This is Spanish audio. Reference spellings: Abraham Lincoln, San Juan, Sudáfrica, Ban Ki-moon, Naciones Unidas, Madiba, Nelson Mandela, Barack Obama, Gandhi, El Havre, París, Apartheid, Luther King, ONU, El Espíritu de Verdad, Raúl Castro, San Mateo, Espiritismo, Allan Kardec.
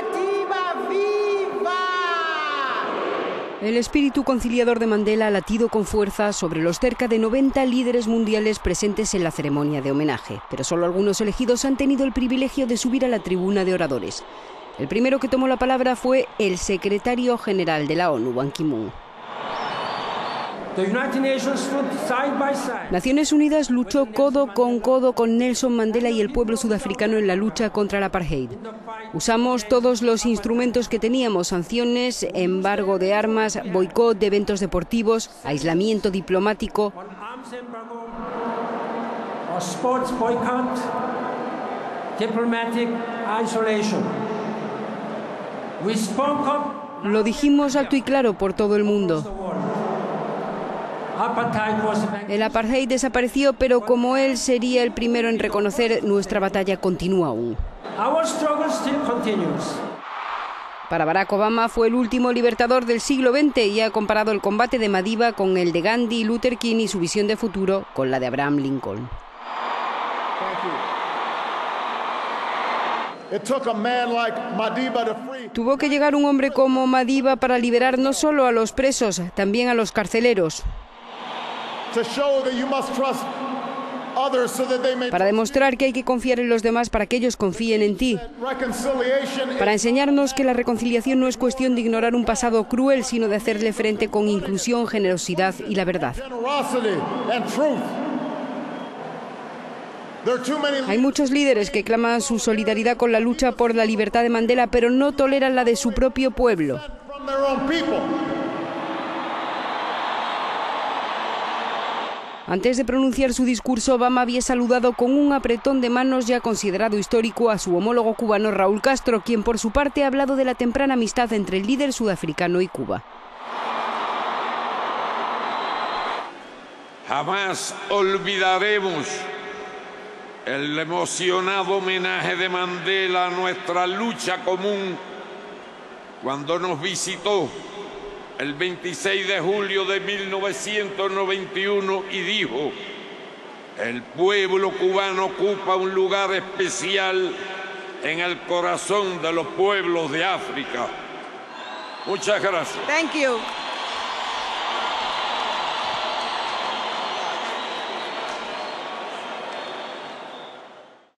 alternativa viva. El espíritu conciliador de Mandela ha latido con fuerza sobre los cerca de 90 líderes mundiales presentes en la ceremonia de homenaje, pero solo algunos elegidos han tenido el privilegio de subir a la tribuna de oradores. El primero que tomó la palabra fue el secretario general de la ONU, Ban Ki-moon. Naciones Unidas luchó codo con Nelson Mandela y el pueblo sudafricano en la lucha contra el Apartheid. Usamos todos los instrumentos que teníamos: sanciones, embargo de armas, boicot de eventos deportivos, aislamiento diplomático. Lo dijimos alto y claro por todo el mundo. El apartheid desapareció, pero como él sería el primero en reconocer, nuestra batalla continúa aún. Para Barack Obama fue el último libertador del siglo XX y ha comparado el combate de Madiba con el de Gandhi y Luther King y su visión de futuro con la de Abraham Lincoln. Tuvo que llegar un hombre como Madiba para liberar no solo a los presos, también a los carceleros. Para demostrar que hay que confiar en los demás para que ellos confíen en ti. Para enseñarnos que la reconciliación no es cuestión de ignorar un pasado cruel, sino de hacerle frente con inclusión, generosidad y la verdad. Hay muchos líderes que claman su solidaridad con la lucha por la libertad de Mandela, pero no toleran la de su propio pueblo. Antes de pronunciar su discurso, Obama había saludado con un apretón de manos ya considerado histórico a su homólogo cubano Raúl Castro, quien por su parte ha hablado de la temprana amistad entre el líder sudafricano y Cuba. Jamás olvidaremos el emocionado homenaje de Mandela a nuestra lucha común cuando nos visitó el 26 de julio de 1991 y dijo: el pueblo cubano ocupa un lugar especial en el corazón de los pueblos de África. Muchas gracias. Thank you.